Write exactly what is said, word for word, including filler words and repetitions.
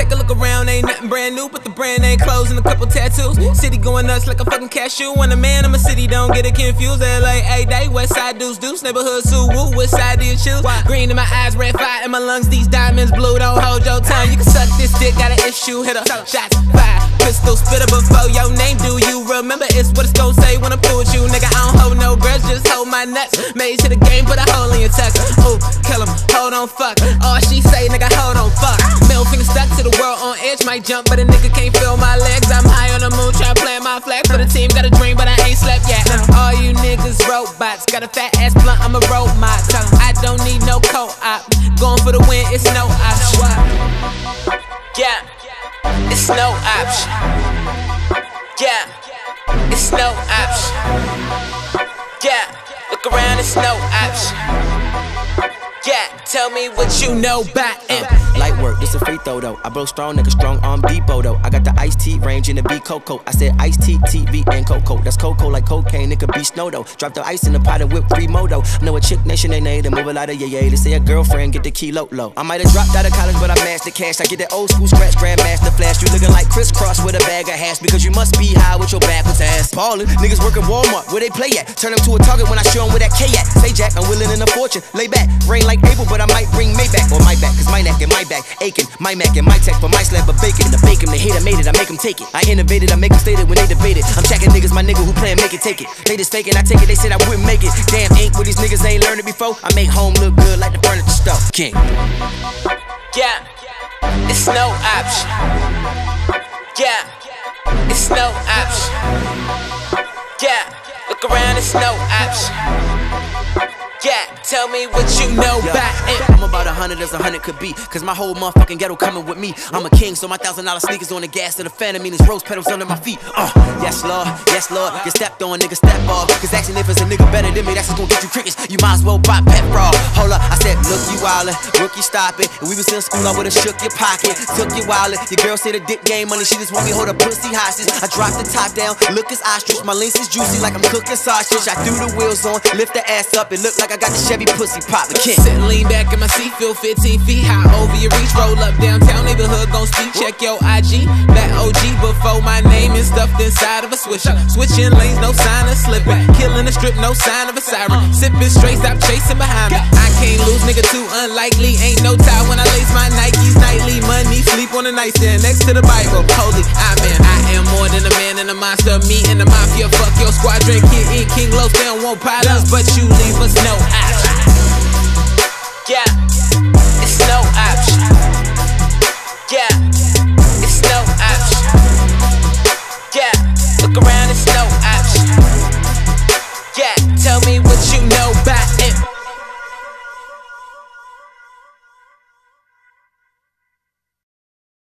Take a look around, ain't nothing brand new but the brand ain't clothes and a couple tattoos. City going nuts like a fucking cashew. When a man, I'm a city, don't get it confused. L A, A-Day, west side dudes, deuce. Neighborhood, zoo, woo, what side do you choose? Green in my eyes, red fire in my lungs. These diamonds blue, don't hold your tongue. You can suck this dick, got an issue, hit her. Shots, fire, pistol, spitter before your name. Do you remember? It's what it's gon' say when I'm through with you, nigga. I don't hold no grudge, just hold my nuts. Made to the game, put a hole in your tuck. Ooh, kill him, hold on, fuck. All she say, nigga, hold on, fuck. Middle finger stuck to the world on edge. Might jump, but a nigga can't feel my legs. I'm high on the moon, try playing my flag. For the team, got a dream, but I ain't slept yet. All you niggas robots, got a fat ass blunt, I'm a robot. I don't need no co-op, going for the win, it's no option. Yeah, it's no option. Yeah, it's no option. Yeah, look around, it's no option. Yeah, tell me what you know about it. Light work, this a free throw though. I blow strong, nigga, strong arm depot though. I got the iced tea range in the B Coco. I said iced tea, T V, and cocoa. That's cocoa like cocaine, it could be snow though. Drop the ice in the pot and whip free moto. Know a chick nation ain't made to move a lot of yay. They say a girlfriend, get the kilo low. I might have dropped out of college, but I mashed the cash. I get that old school scratch, grandmaster flash. You looking like crisscross with a bag of hash because you must be high with your backwards ass. Ballin', niggas working Walmart, where they play at? Turn them to a target when I show them where that K at. Say Jack, I'm willing in a fortune. Lay back, rain like April, but I might bring Maybach or my back, cause my neck and my back aching, my Mac and my tech for my slab of bacon. The bacon, the hate, I made it, I make them take it. I innovated, I make them state it when they debate it. I'm checking niggas, my nigga who playin' make it, take it. They just faking, I take it, they said I wouldn't make it. Damn, ain't what these niggas ain't learned it before. I make home look good like the furniture store. King. Yeah, it's no option. Yeah, it's no option. Yeah, look around, it's no option. Yeah, tell me what you know about it. I'm about a hundred as a hundred could be, cause my whole motherfucking ghetto coming with me. I'm a king, so my thousand dollar sneakers on the gas to the phantom. Mean it's rose petals under my feet. Uh, yes Lord, yes Lord, you stepped on, nigga, step off. Cause asking if it's a nigga better than me, that's just gonna get you crickets. You might as well buy pet frog. Hold up, I said, look, you wildin', rookie, stop it. If we was in school, I would've shook your pocket, took your wallet. Your girl said the dick game money, she just want me hold a pussy hostage. I dropped the top down, look as ostrich, my links is juicy like I'm cooking sausage. I threw the wheels on, lift the ass up, it looked like I got the Chevy pussy pop the king. Sit and lean back in my seat, feel fifteen feet high over your reach. Roll up downtown, neighborhood gon' speak. Check your I G, that O G before my name is stuffed inside of a swisher. Switching lanes, no sign of slipping. Killing the strip, no sign of a siren. Sipping straight, stop chasing behind me. I can't lose, nigga, too unlikely. Ain't no tie when I lace my Nikes nightly. Money, sleep on the nightstand next to the Bible. Holy, amen. I am more than a man and a monster. Me and the mafia, fuck your squadron. Kid in King Los, they don't want pilots, but you leave us no option. Yeah.